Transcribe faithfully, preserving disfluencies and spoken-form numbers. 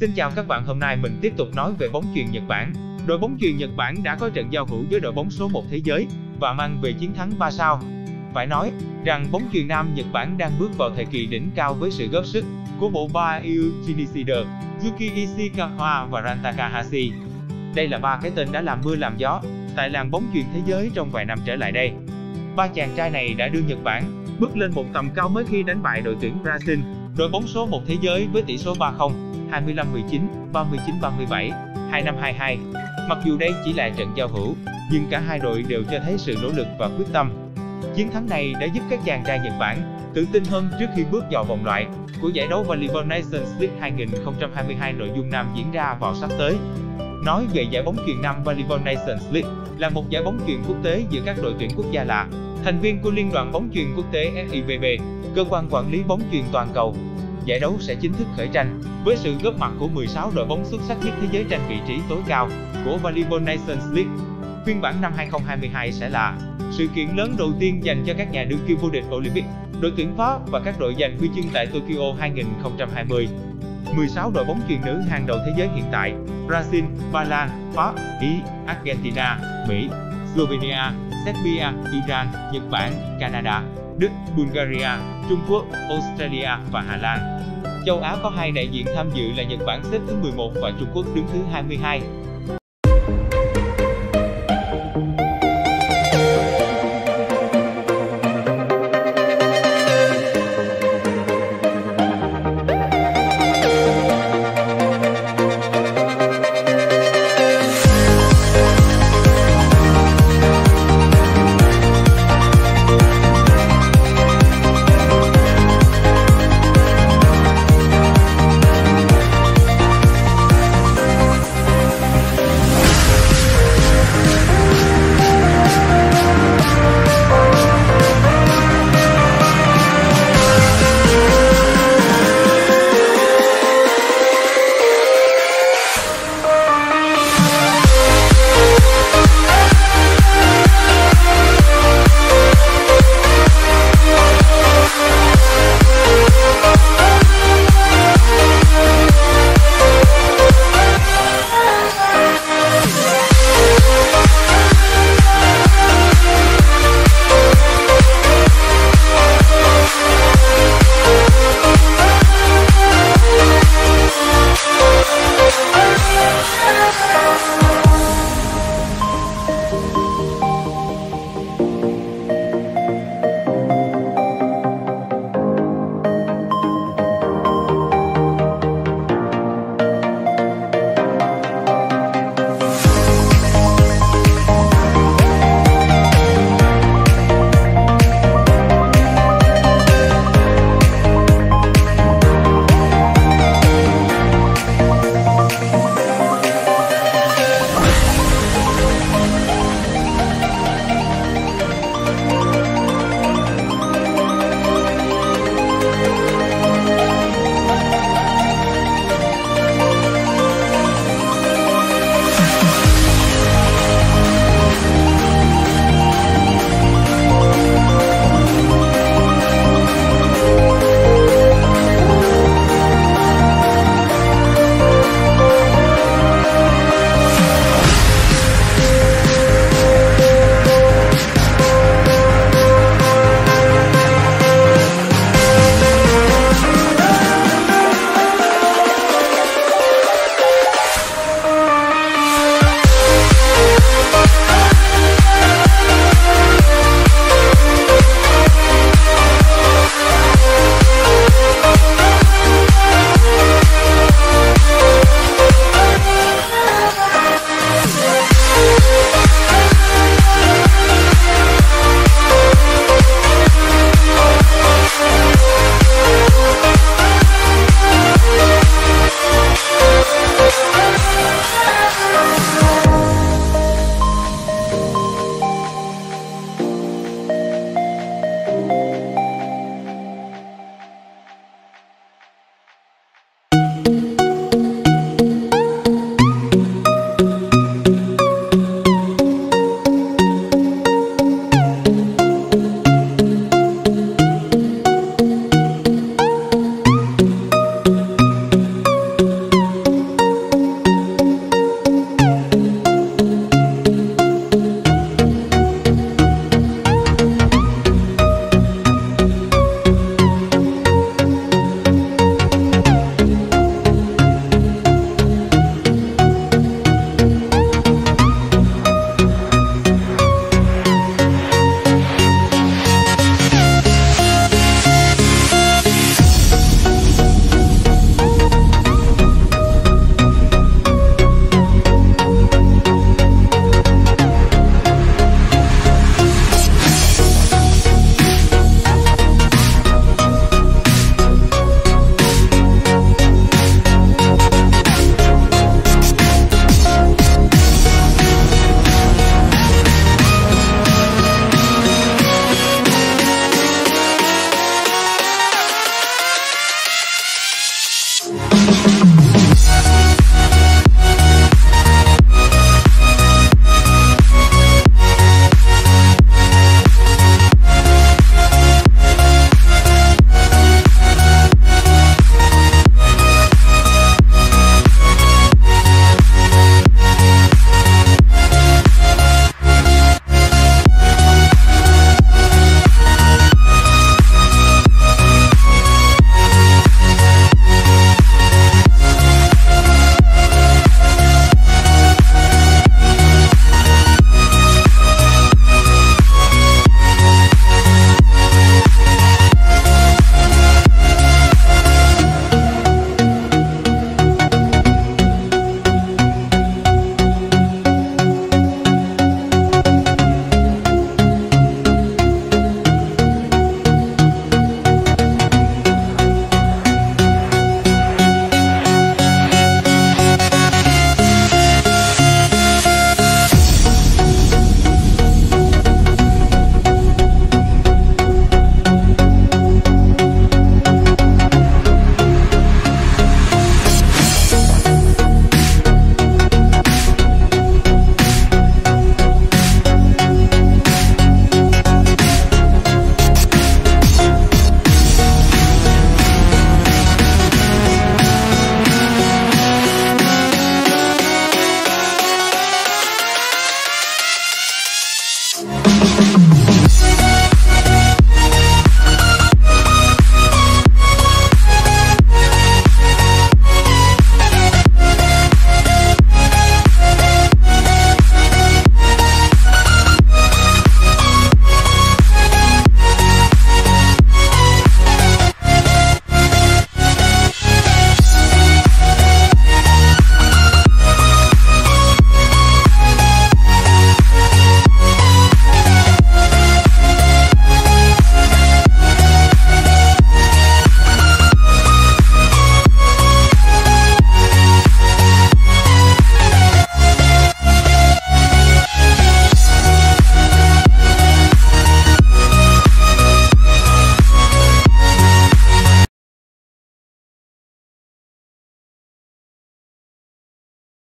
Xin chào các bạn, hôm nay mình tiếp tục nói về bóng chuyền Nhật Bản. Đội bóng chuyền Nhật Bản đã có trận giao hữu với đội bóng số một thế giới và mang về chiến thắng ba sao. Phải nói rằng bóng chuyền nam Nhật Bản đang bước vào thời kỳ đỉnh cao với sự góp sức của bộ ba Yuji Nishida, Yuki Ishikawa và Ran Takahashi. Đây là ba cái tên đã làm mưa làm gió tại làng bóng chuyền thế giới trong vài năm trở lại đây. Ba chàng trai này đã đưa Nhật Bản bước lên một tầm cao mới khi đánh bại đội tuyển Brazil, đội bóng số một thế giới với tỷ số ba không, hai mươi lăm mười chín, ba mươi chín ba mươi bảy, hai năm hai hai. Mặc dù đây chỉ là trận giao hữu, nhưng cả hai đội đều cho thấy sự nỗ lực và quyết tâm. Chiến thắng này đã giúp các chàng trai Nhật Bản tự tin hơn trước khi bước vào vòng loại của giải đấu Volleyball Nations League hai nghìn không trăm hai mươi hai nội dung nam diễn ra vào sắp tới. Nói về giải bóng chuyền nam Volleyball Nations League là một giải bóng chuyền quốc tế giữa các đội tuyển quốc gia là thành viên của Liên đoàn bóng chuyền quốc tế F I V B, cơ quan quản lý bóng chuyền toàn cầu. Giải đấu sẽ chính thức khởi tranh với sự góp mặt của mười sáu đội bóng xuất sắc nhất thế giới tranh vị trí tối cao của Volleyball Nations League. Phiên bản năm hai không hai hai sẽ là sự kiện lớn đầu tiên dành cho các nhà đương kim vô địch Olympic, đội tuyển Pháp và các đội giành huy chương tại Tokyo hai nghìn không trăm hai mươi. mười sáu đội bóng chuyền nữ hàng đầu thế giới hiện tại: Brazil, Ba Lan, Pháp, Ý, Argentina, Mỹ, Slovenia, Serbia, Iran, Nhật Bản, Canada, Đức, Bulgaria, Trung Quốc, Australia và Hà Lan. Châu Á có hai đại diện tham dự là Nhật Bản xếp thứ mười một và Trung Quốc đứng thứ hai mươi hai.